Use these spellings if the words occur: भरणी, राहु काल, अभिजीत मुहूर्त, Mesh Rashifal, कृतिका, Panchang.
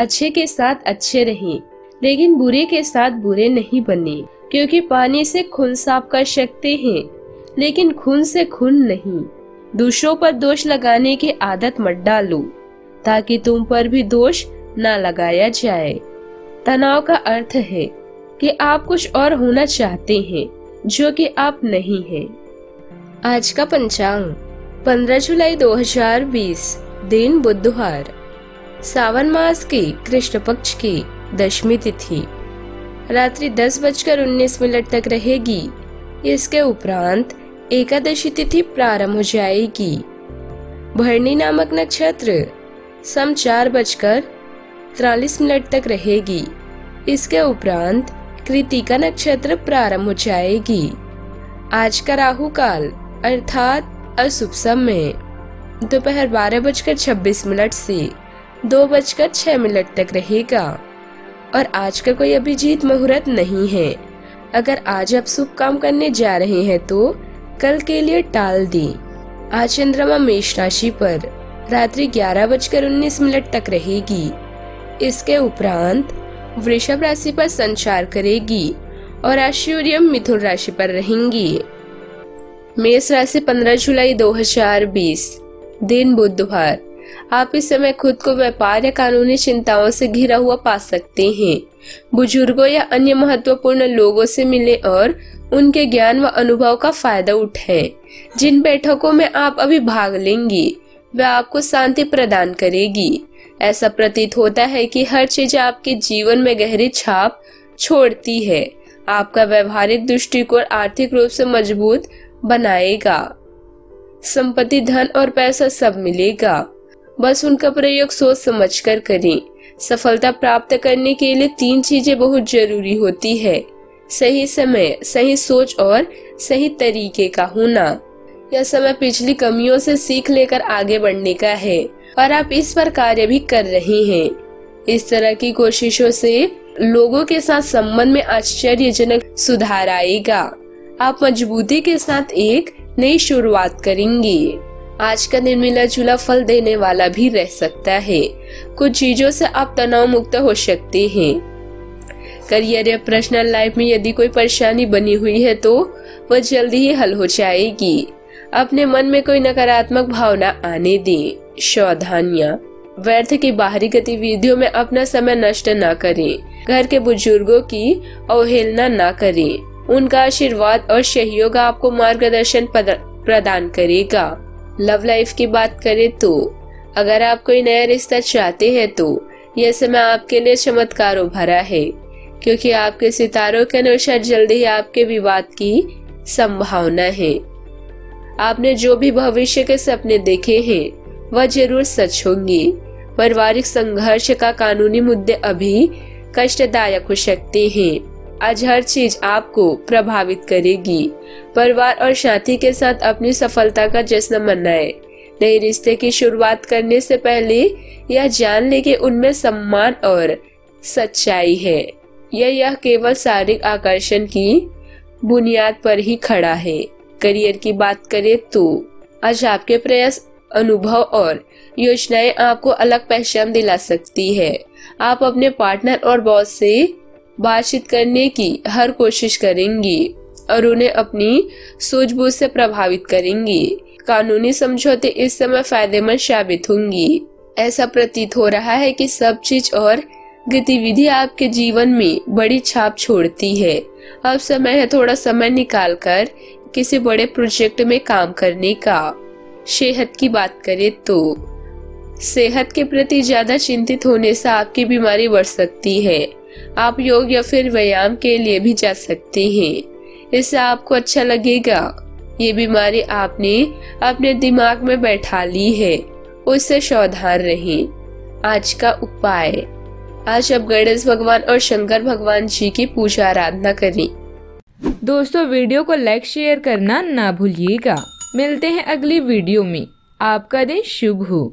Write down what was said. अच्छे के साथ अच्छे रहें, लेकिन बुरे के साथ बुरे नहीं बने, क्योंकि पानी से खून साफ कर सकते हैं लेकिन खून से खून नहीं। दूसरों पर दोष लगाने की आदत मत डालो ताकि तुम पर भी दोष ना लगाया जाए। तनाव का अर्थ है कि आप कुछ और होना चाहते हैं जो कि आप नहीं हैं। आज का पंचांग 15 जुलाई 2020 दिन बुधवार, सावन मास की कृष्ण पक्ष की 10वीं तिथि रात्रि 10:19 तक रहेगी। इसके उपरांत एकादशी तिथि प्रारंभ हो जाएगी। भरणी नामक नक्षत्र शाम 4:43 तक रहेगी। इसके उपरांत कृतिका नक्षत्र प्रारंभ हो जाएगी। आज का राहु काल अर्थात अशुभ समय दोपहर 12:26 से 2:06 तक रहेगा। और आज का कोई अभिजीत मुहूर्त नहीं है। अगर आज आप शुभ काम करने जा रहे हैं तो कल के लिए टाल दें। आज चंद्रमा मेष राशि पर रात्रि 11:19 तक रहेगी। इसके उपरांत वृषभ राशि पर संचार करेगी और आज सूर्य मिथुन राशि पर रहेंगी। मेष राशि 15 जुलाई 2020 दिन बुधवार। आप इस समय खुद को व्यापार या कानूनी चिंताओं से घिरा हुआ पा सकते हैं। बुजुर्गों या अन्य महत्वपूर्ण लोगों से मिलें और उनके ज्ञान व अनुभव का फायदा उठाएं। जिन बैठकों में आप अभी भाग लेंगी वह आपको शांति प्रदान करेगी। ऐसा प्रतीत होता है कि हर चीज आपके जीवन में गहरी छाप छोड़ती है। आपका व्यवहारिक दृष्टिकोण आर्थिक रूप से मजबूत बनाएगा। संपत्ति, धन और पैसा सब मिलेगा, बस उनका प्रयोग सोच समझकर करें। सफलता प्राप्त करने के लिए 3 चीजें बहुत जरूरी होती है: सही समय, सही सोच और सही तरीके का होना। यह समय पिछली कमियों से सीख लेकर आगे बढ़ने का है और आप इस पर कार्य भी कर रहे हैं। इस तरह की कोशिशों से लोगों के साथ संबंध में आश्चर्यजनक सुधार आएगा। आप मजबूती के साथ एक नई शुरुआत करेंगी। आज का दिन मिला जुला फल देने वाला भी रह सकता है। कुछ चीजों से आप तनाव मुक्त हो सकते हैं। करियर या पर्सनल लाइफ में यदि कोई परेशानी बनी हुई है तो वह जल्दी ही हल हो जाएगी। अपने मन में कोई नकारात्मक भावना आने दें। सावधानियां, व्यर्थ की बाहरी गतिविधियों में अपना समय नष्ट न करें। घर के बुजुर्गों की अवहेलना न करें। उनका आशीर्वाद और सहयोग आपको मार्गदर्शन प्रदान करेगा। लव लाइफ की बात करें तो अगर आप कोई नया रिश्ता चाहते हैं तो यह समय आपके लिए चमत्कारों भरा है, क्योंकि आपके सितारों के अनुसार जल्दी ही आपके विवाद की संभावना है। आपने जो भी भविष्य के सपने देखे हैं वह जरूर सच होंगे। पारिवारिक संघर्ष का कानूनी मुद्दे अभी कष्टदायक हो सकते हैं। आज हर चीज आपको प्रभावित करेगी। परिवार और साथी के साथ अपनी सफलता का जश्न मनाएं। नए रिश्ते की शुरुआत करने से पहले यह जान लें कि उनमें सम्मान और सच्चाई है। यह केवल शारीरिक आकर्षण की बुनियाद पर ही खड़ा है। करियर की बात करें तो आज आपके प्रयास, अनुभव और योजनाएं आपको अलग पहचान दिला सकती है। आप अपने पार्टनर और बॉस से बातचीत करने की हर कोशिश करेंगी और उन्हें अपनी सूझबूझ से प्रभावित करेंगी। कानूनी समझौते इस समय फायदेमंद साबित होंगी। ऐसा प्रतीत हो रहा है कि सब चीज और गतिविधि आपके जीवन में बड़ी छाप छोड़ती है। अब समय है थोड़ा समय निकालकर किसी बड़े प्रोजेक्ट में काम करने का। सेहत की बात करें तो सेहत के प्रति ज्यादा चिंतित होने से आपकी बीमारी बढ़ सकती है। आप योग या फिर व्यायाम के लिए भी जा सकते हैं, इससे आपको अच्छा लगेगा। ये बीमारी आपने अपने दिमाग में बैठा ली है, उससे सावधान रहें। आज का उपाय। आज आप गणेश भगवान और शंकर भगवान जी की पूजा आराधना करें। दोस्तों, वीडियो को लाइक शेयर करना ना भूलिएगा। मिलते हैं अगली वीडियो में। आपका दिन शुभ हो।